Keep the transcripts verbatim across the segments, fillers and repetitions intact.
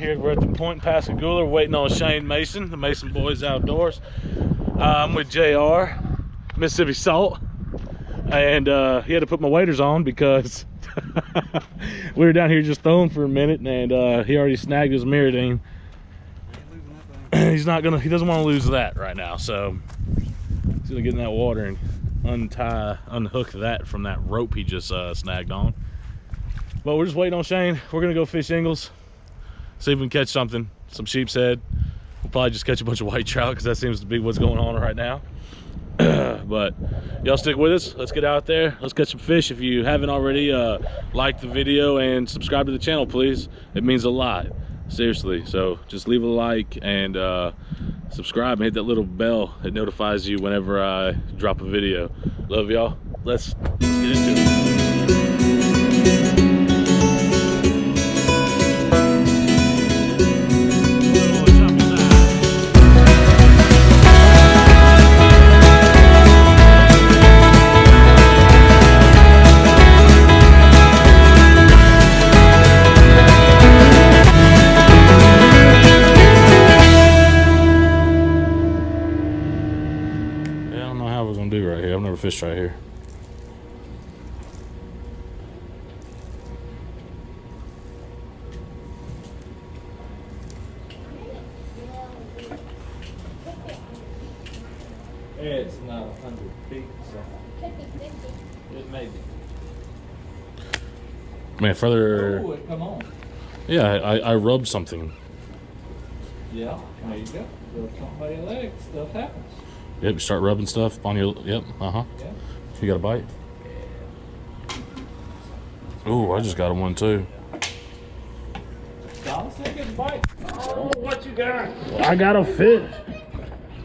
here. We're at the Point Passagouler waiting on Shane Mason, the Mason Boys Outdoors. Uh, I'm with J R, Mississippi Salt, and uh, he had to put my waders on because we were down here just throwing for a minute, and uh, he already snagged his mirrodine. He's not gonna. He doesn't want to lose that right now, so he's gonna get in that water and untie, unhook that from that rope he just uh, snagged on. But we're just waiting on Shane. We're gonna go fish Ingalls, see if we can catch something, some sheepshead. We'll probably just catch a bunch of white trout because that seems to be what's going on right now. But y'all stick with us. Let's get out there. Let's catch some fish. If you haven't already, uh, like the video and subscribe to the channel, please. It means a lot, seriously. So just leave a like and uh, subscribe and hit that little bell. It notifies you whenever I drop a video. Love y'all. Let's, let's get into it. Fish right here. It's not a hundred feet, so it may be. Man, further. Oh, it come on. Yeah, I, I rubbed something. Yeah, there you go. Rub something by your leg, stuff happens. Yep, you start rubbing stuff on your, yep, uh-huh. Yeah. You got a bite? Yeah. Ooh, I just got a one too. I was thinking a bite. Oh, what you got? Well, I got a fish.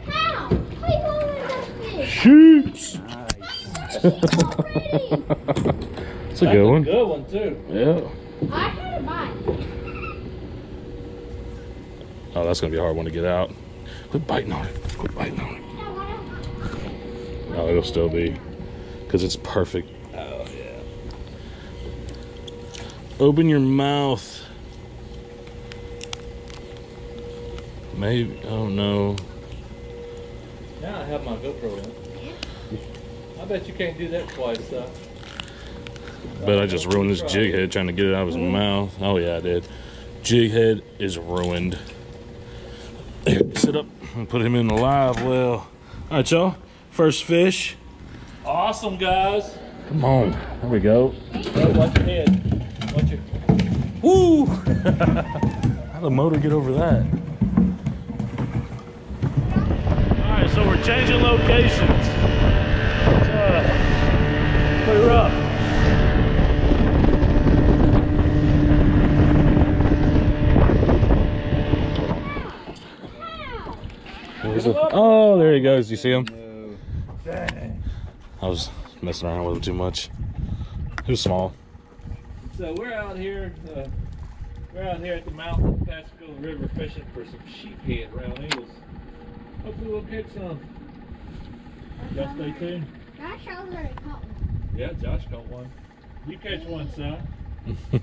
How? How you holding that fish? Shoots! Nice. That's a good one. That's a good one too. Yeah. I had a bite. Oh, that's going to be a hard one to get out. Quit biting on it. Quit biting on it. Oh, it'll still be, because it's perfect. Oh, yeah. Open your mouth. Maybe, oh no. Now I have my GoPro in. I bet you can't do that twice, though. Bet I just ruined this jig head trying to get it out of his mouth. Oh yeah, I did. Jig head is ruined. Sit up and put him in the live well. All right, y'all. First fish. Awesome, guys. Come on. There we go. Bro, watch your head. Watch your... Woo! How'd the motor get over that? All right, so we're changing locations. It's uh, pretty rough. A, oh, there he goes. You see him? Dang. I was messing around with him too much. He was small. So we're out here, uh, we're out here at the mouth of the Pascagoula River fishing for some sheephead around Ingalls. Hopefully we'll catch some. Y'all stay tuned. Josh already caught one. Yeah, Josh caught one. You catch one, son. All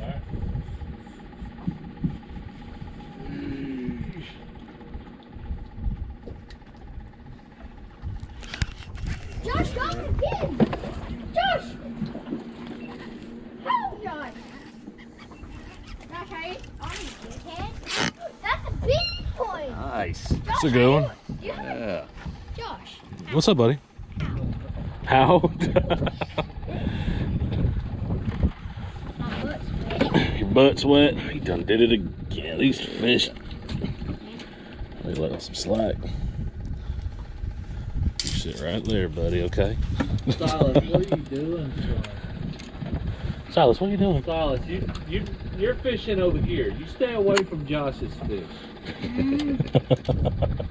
right. Josh, Josh, again! Josh! Oh, Josh! Josh, are you on the big head? That's a big toy! Nice. Josh, that's a good one. You, yeah. Josh. What's up, buddy? How? My butt's wet. Your butt's wet? He done did it again. These fish. They let off some slack. Sit right there, buddy, okay? Silas, what are you doing, Silas? Silas, what are you doing? Silas, you, you, you're fishing over here. You stay away from Josh's fish. Mm.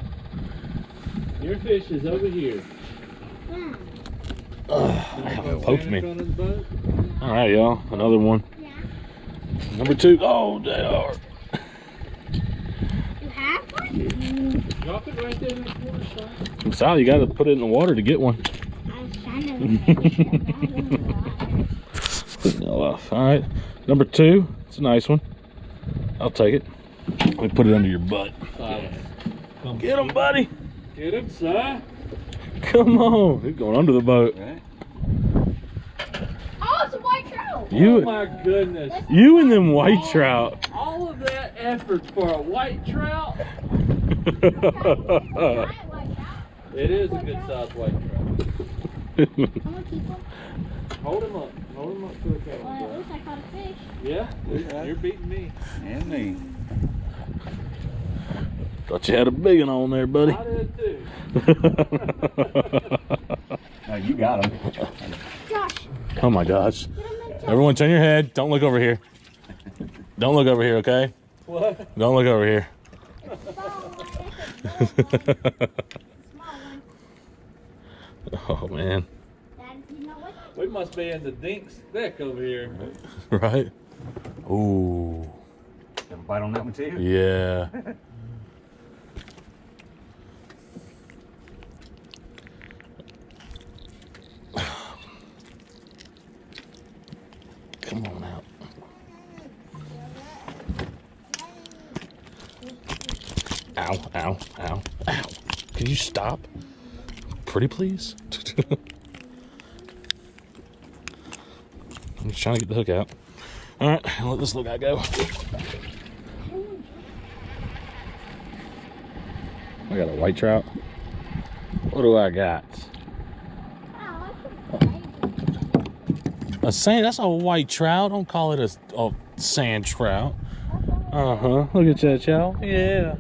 Your fish is over here. Mm. Uh, poked me. All right, y'all. Another one. Yeah. Number two. Oh, they are. You have one? Mm. Drop it right there in the corner, Silas. Sal, you gotta put it in the water to get one. I'm trying to. All right, number two. It's a nice one. I'll take it. Let me put it under your butt. Silence. Get him, buddy. Get him, sir. Come on. He's going under the boat. Right. Oh, it's a white trout. You, oh, my goodness. You and them white all, trout. All of that effort for a white trout. It is a good sized white trout. Hold him up. Hold him up to the camera. Well, at least I caught a fish. Yeah, you're beating me. And me. Thought you had a big one on there, buddy. I did too. No, you got him. Josh. Oh my gosh. Everyone turn your head. Don't look over here. Don't look over here, okay? What? Don't look over here. Oh man. We must be in the dink's thick over here. Right? Ooh. Have a bite on that one too? Yeah. Come on out. Ow, ow, ow, ow. Can you stop? Pretty please? I'm just trying to get the hook out. All right, I'll let this little guy go. I got a white trout. What do I got? A sand, that's a white trout. Don't call it a, a sand trout. Uh-huh, look at that, y'all. Yeah.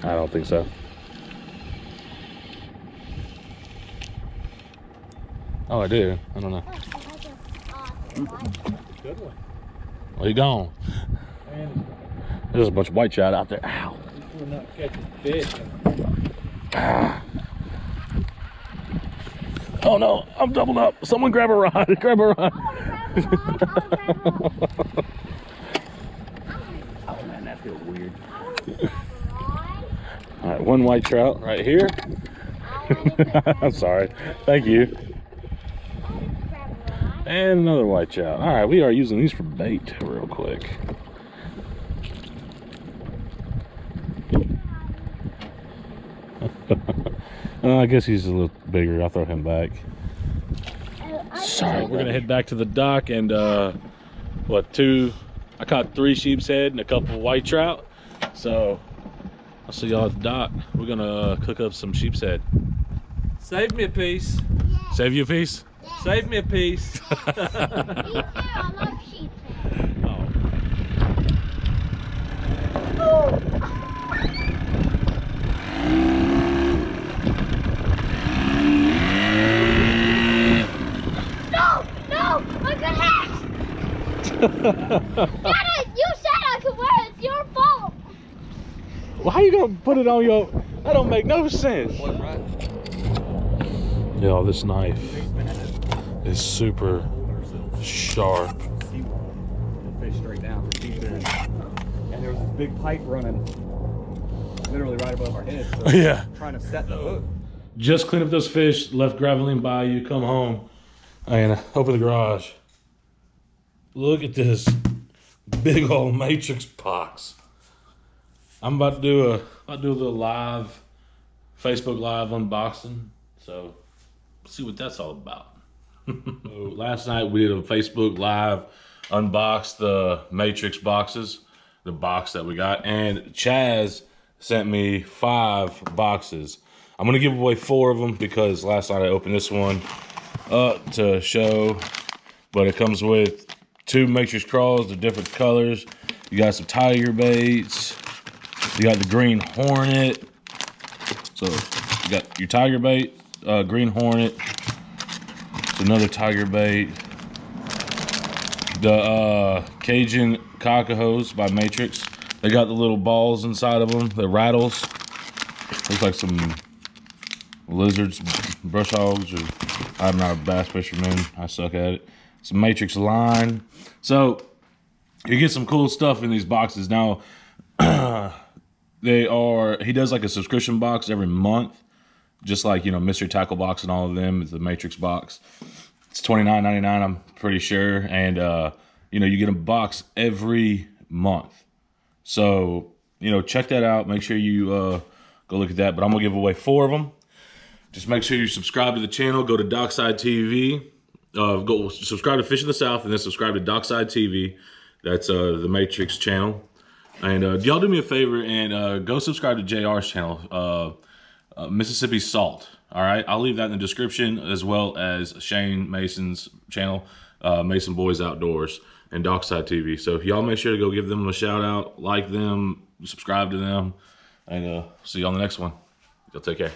I don't think so. Oh, I do. I don't know. Good one. Where you going? There's a bunch of white trout out there. Ow. We're not catching fish. Ah. Oh no, I'm doubled up. Someone grab a rod. Grab a rod. Oh man, that feels weird. All right, one white trout right here. I'm sorry. Thank you. And another white trout. All right, we are using these for bait real quick. uh, I guess he's a little bigger. I'll throw him back. Sorry, we're gonna head back to the dock and uh, what two? I caught three sheep's head and a couple of white trout. So. I'll see y'all at the dock. We're gonna cook up some sheep's head. Save me a piece. Yeah. Save you a piece? Yeah. Save me a piece. Yeah. Me too, I love sheep's head. Oh. Oh. No, no, I could have. Dad, you said I could wear it, it's your fault. Well, how you gonna put it on your? That don't make no sense. Yo, this knife is super sharp. Fish straight down for sheepshead, and there was this big pipe running, literally right above our heads. So yeah. Trying to set the hook. Just clean up those fish. Left Graveline Bayou. Come home, and open the garage. Look at this big old Matrix box. I'm about to do a, about to do a little live, Facebook Live unboxing. So, see what that's all about. So last night we did a Facebook Live unbox the Matrix boxes, the box that we got. And Chaz sent me five boxes. I'm going to give away four of them because last night I opened this one up to show. But it comes with two Matrix Craws, the different colors. You got some tiger baits. You got the green hornet, so you got your tiger bait, uh, green hornet, it's another tiger bait, the uh, Cajun Cockahos by Matrix. They got the little balls inside of them, the rattles, looks like some lizards, brush hogs, or I'm not a bass fisherman, I suck at it. It's a Matrix line, so you get some cool stuff in these boxes. Now, They are, he does like a subscription box every month. just like, you know, Mystery Tackle Box and all of them, the Matrix box. It's twenty-nine ninety-nine, I'm pretty sure. And, uh, you know, you get a box every month. So, you know, check that out. Make sure you uh, go look at that. But I'm going to give away four of them. Just make sure you subscribe to the channel. Go to Dockside T V. Uh, go subscribe to Fishing the South and then subscribe to Dockside T V. That's uh, the Matrix channel. And uh, y'all do me a favor and uh, go subscribe to J R's channel, uh, uh, Mississippi Salt. All right, I'll leave that in the description, as well as Shane Mason's channel, uh, Mason Boys Outdoors, and Dockside T V. So y'all make sure to go give them a shout out, like them, subscribe to them, and uh, see you on the next one. Y'all take care.